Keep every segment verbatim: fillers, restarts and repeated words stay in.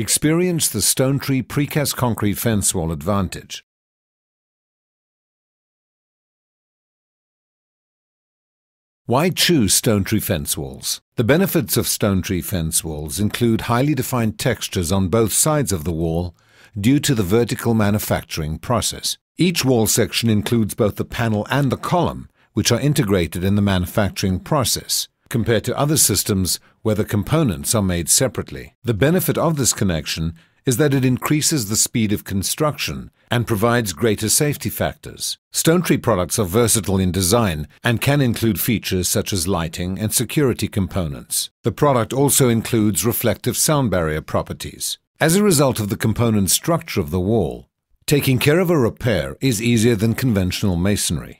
Experience the StoneTree precast concrete fence wall advantage. Why choose StoneTree fence walls? The benefits of StoneTree fence walls include highly defined textures on both sides of the wall due to the vertical manufacturing process. Each wall section includes both the panel and the column, which are integrated in the manufacturing process, compared to other systems where the components are made separately. The benefit of this connection is that it increases the speed of construction and provides greater safety factors. StoneTree products are versatile in design and can include features such as lighting and security components. The product also includes reflective sound barrier properties. As a result of the component structure of the wall, taking care of a repair is easier than conventional masonry.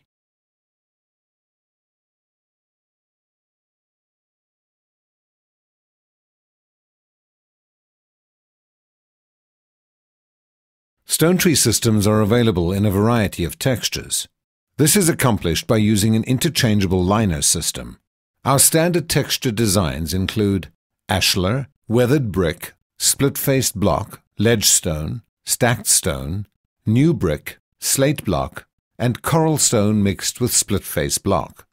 StoneTree systems are available in a variety of textures. This is accomplished by using an interchangeable liner system. Our standard texture designs include ashlar, weathered brick, split-faced block, ledge stone, stacked stone, new brick, slate block, and coral stone mixed with split-face block.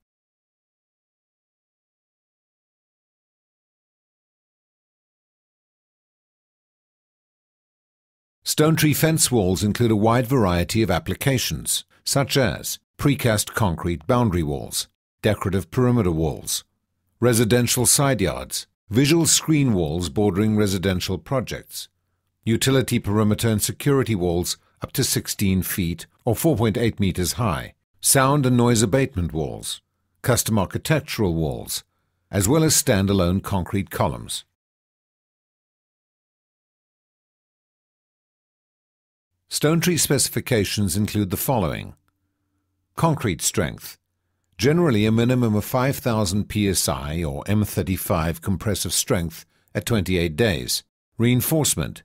StoneTree fence walls include a wide variety of applications, such as precast concrete boundary walls, decorative perimeter walls, residential side yards, visual screen walls bordering residential projects, utility perimeter and security walls up to sixteen feet or four point eight meters high, sound and noise abatement walls, custom architectural walls, as well as standalone concrete columns. StoneTree specifications include the following. Concrete strength. Generally a minimum of five thousand P S I or M thirty-five compressive strength at twenty-eight days. Reinforcement.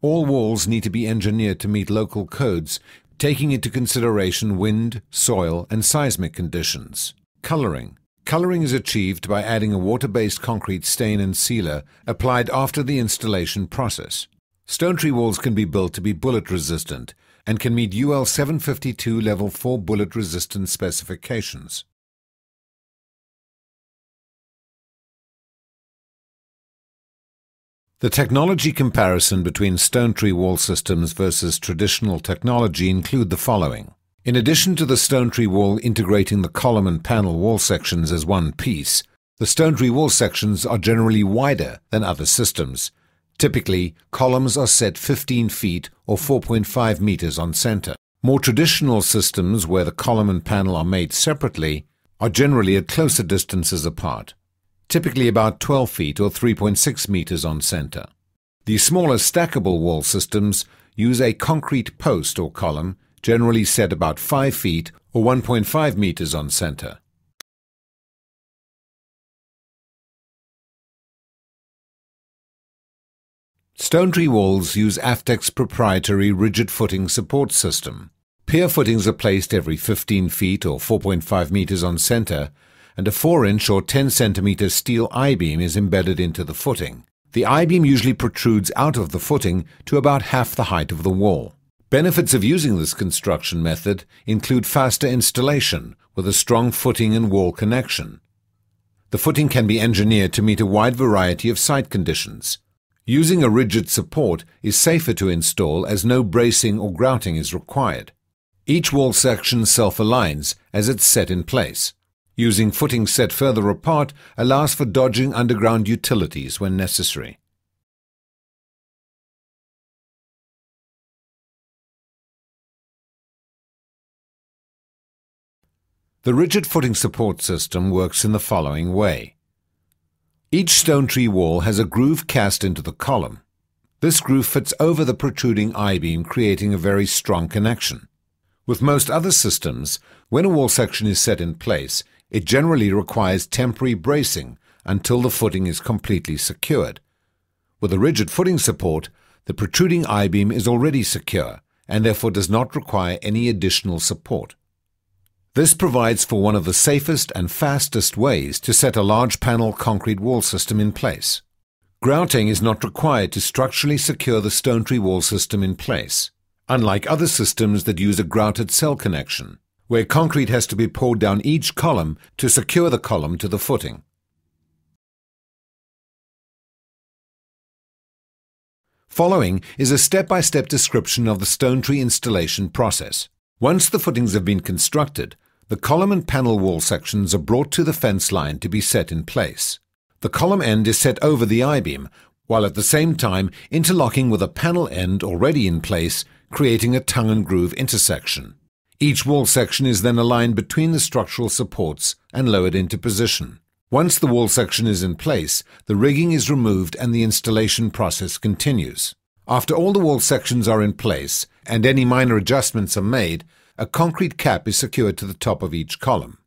All walls need to be engineered to meet local codes, taking into consideration wind, soil, and seismic conditions. Coloring. Coloring is achieved by adding a water-based concrete stain and sealer applied after the installation process. StoneTree walls can be built to be bullet resistant and can meet U L seven fifty-two level four bullet resistance specifications. The technology comparison between StoneTree wall systems versus traditional technology include the following. In addition to the StoneTree wall integrating the column and panel wall sections as one piece, the StoneTree wall sections are generally wider than other systems. Typically, columns are set fifteen feet or four point five meters on center. More traditional systems where the column and panel are made separately are generally at closer distances apart, typically about twelve feet or three point six meters on center. The smaller stackable wall systems use a concrete post or column, generally set about five feet or one point five meters on center. StoneTree walls use Aftec's proprietary rigid footing support system. Pier footings are placed every fifteen feet or four point five meters on center, and a four inch or ten centimeter steel I-beam is embedded into the footing. The I-beam usually protrudes out of the footing to about half the height of the wall. Benefits of using this construction method include faster installation with a strong footing and wall connection. The footing can be engineered to meet a wide variety of site conditions. Using a rigid support is safer to install as no bracing or grouting is required. Each wall section self-aligns as it's set in place. Using footings set further apart allows for dodging underground utilities when necessary. The rigid footing support system works in the following way. Each StoneTree wall has a groove cast into the column. This groove fits over the protruding I-beam, creating a very strong connection. With most other systems, when a wall section is set in place, it generally requires temporary bracing until the footing is completely secured. With a rigid footing support, the protruding I-beam is already secure and therefore does not require any additional support. This provides for one of the safest and fastest ways to set a large panel concrete wall system in place. Grouting is not required to structurally secure the StoneTree wall system in place, unlike other systems that use a grouted cell connection, where concrete has to be poured down each column to secure the column to the footing. Following is a step-by-step description of the StoneTree installation process. Once the footings have been constructed, the column and panel wall sections are brought to the fence line to be set in place. The column end is set over the I-beam, while at the same time interlocking with a panel end already in place, creating a tongue and groove intersection. Each wall section is then aligned between the structural supports and lowered into position. Once the wall section is in place, the rigging is removed and the installation process continues. After all the wall sections are in place and any minor adjustments are made, a concrete cap is secured to the top of each column.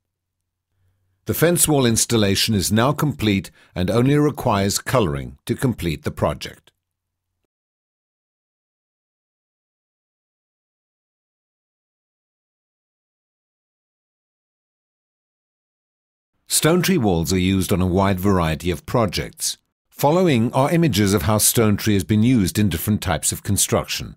The fence wall installation is now complete and only requires coloring to complete the project. StoneTree walls are used on a wide variety of projects. Following are images of how StoneTree has been used in different types of construction.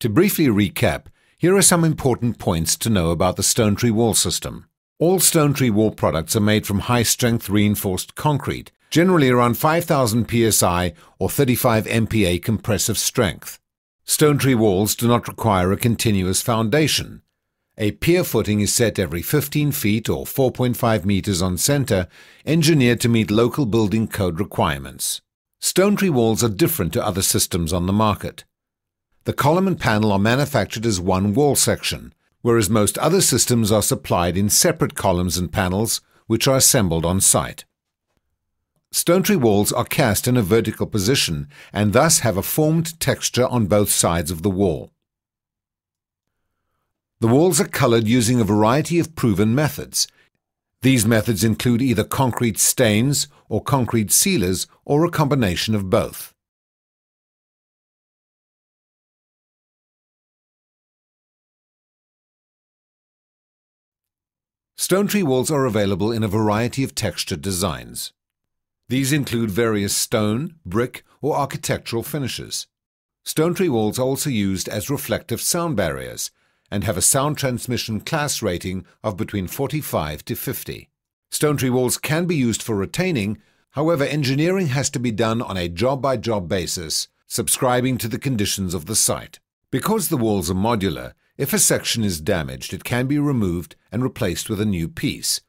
To briefly recap, here are some important points to know about the StoneTree wall system. All StoneTree wall products are made from high-strength reinforced concrete, generally around five thousand P S I or thirty-five M P a compressive strength. StoneTree walls do not require a continuous foundation. A pier footing is set every fifteen feet or four point five meters on center, engineered to meet local building code requirements. StoneTree walls are different to other systems on the market. The column and panel are manufactured as one wall section, whereas most other systems are supplied in separate columns and panels, which are assembled on site. StoneTree walls are cast in a vertical position and thus have a formed texture on both sides of the wall. The walls are colored using a variety of proven methods. These methods include either concrete stains or concrete sealers or a combination of both. StoneTree walls are available in a variety of textured designs. These include various stone, brick, or architectural finishes. StoneTree walls are also used as reflective sound barriers and have a sound transmission class rating of between forty-five to fifty. StoneTree walls can be used for retaining, however, engineering has to be done on a job-by-job basis, subscribing to the conditions of the site. Because the walls are modular, if a section is damaged, it can be removed and replaced with a new piece.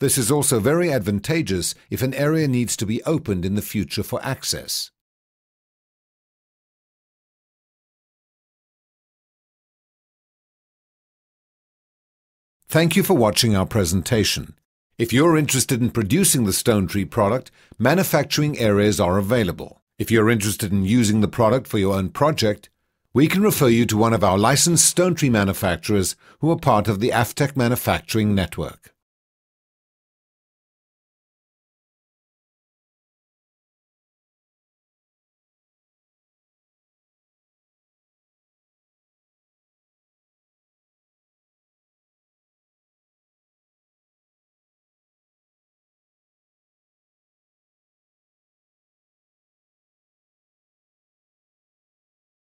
This is also very advantageous if an area needs to be opened in the future for access. Thank you for watching our presentation. If you're interested in producing the StoneTree product, manufacturing areas are available. If you're interested in using the product for your own project, we can refer you to one of our licensed StoneTree manufacturers who are part of the Aftec manufacturing network.